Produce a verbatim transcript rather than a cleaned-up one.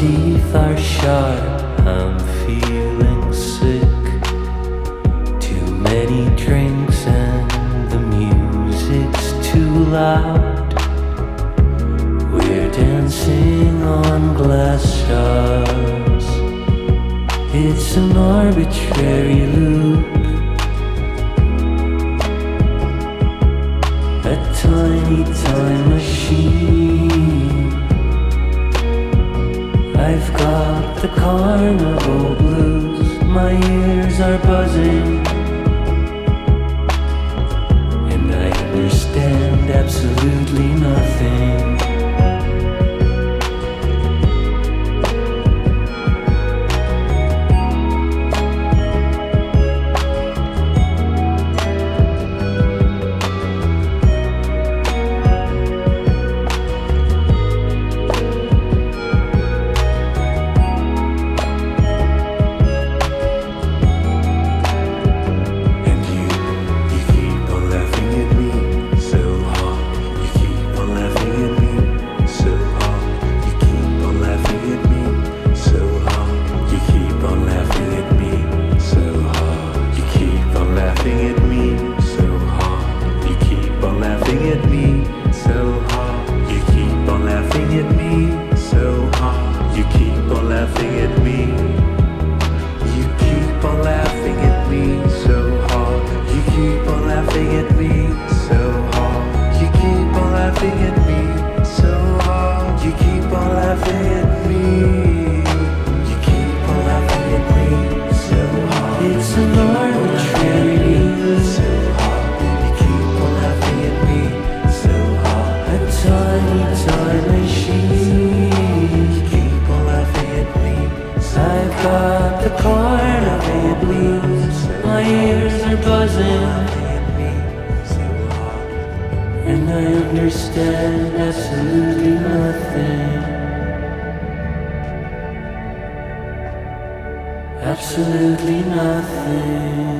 teeth are sharp, I'm feeling sick. Too many drinks and the music's too loud. We're dancing on glass shards. It's an arbitrary loop, a tiny time machine. I've got the carnival blues, my ears are buzzing, and I understand absolutely nothing. Absolutely nothing.